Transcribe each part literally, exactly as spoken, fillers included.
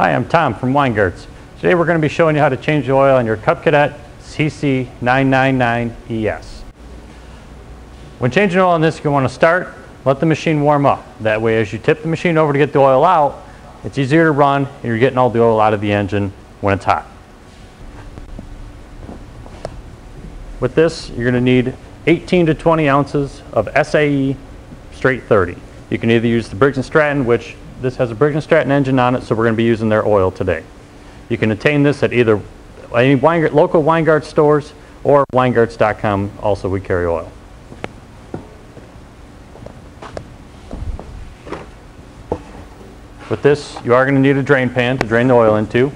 Hi, I'm Tom from Weingartz. Today we're going to be showing you how to change the oil on your Cub Cadet C C nine nine nine E S. When changing oil on this, you want to start, let the machine warm up. That way, as you tip the machine over to get the oil out, it's easier to run and you're getting all the oil out of the engine when it's hot. With this, you're going to need eighteen to twenty ounces of S A E straight thirty. You can either use the Briggs and Stratton, which this has a Briggs and Stratton engine on it, so we're going to be using their oil today. You can obtain this at either any Weingart, local Weingartz stores or Weingartz dot com. Also, we carry oil. With this, you are going to need a drain pan to drain the oil into.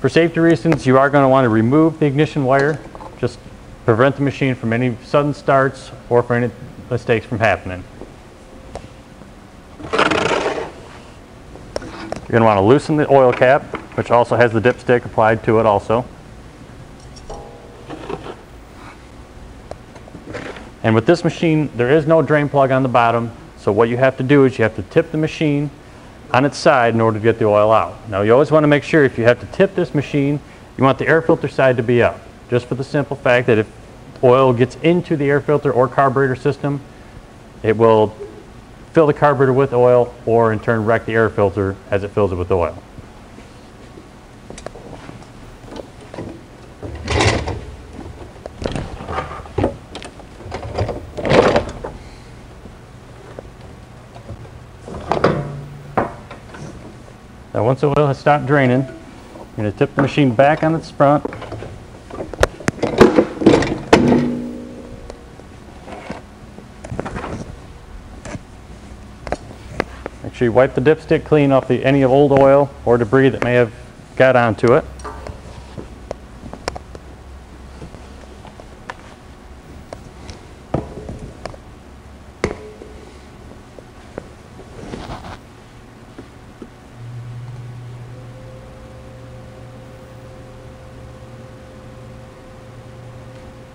For safety reasons, you are going to want to remove the ignition wire, just prevent the machine from any sudden starts or for any mistakes from happening. You're going to want to loosen the oil cap, which also has the dipstick applied to it also. And with this machine, there is no drain plug on the bottom, so what you have to do is you have to tip the machine on its side in order to get the oil out. Now, you always want to make sure if you have to tip this machine, you want the air filter side to be up, just for the simple fact that if oil gets into the air filter or carburetor system, it will fill the carburetor with oil or in turn wreck the air filter as it fills it with oil. Now, once the oil has stopped draining, you're going to tip the machine back on its front. Make sure you wipe the dipstick clean off the, any old oil or debris that may have got onto it.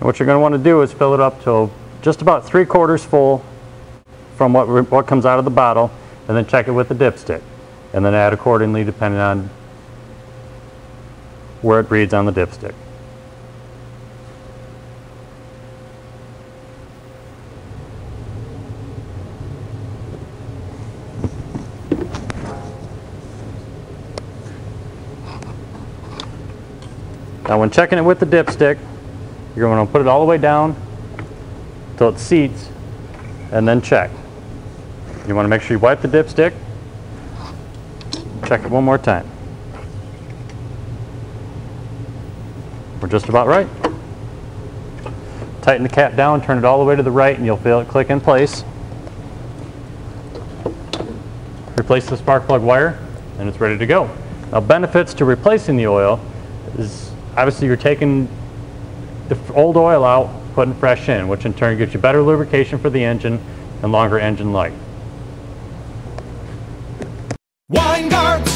What you're going to want to do is fill it up till just about three quarters full from what, what comes out of the bottle, and then check it with the dipstick, and then add accordingly depending on where it reads on the dipstick. Now, when checking it with the dipstick, you're going to put it all the way down until it seats and then check. You want to make sure you wipe the dipstick. Check it one more time. We're just about right. Tighten the cap down, turn it all the way to the right, and you'll feel it click in place. Replace the spark plug wire and it's ready to go. Now, benefits to replacing the oil is obviously you're taking the old oil out, putting fresh in, which in turn gives you better lubrication for the engine and longer engine life. Weingartz.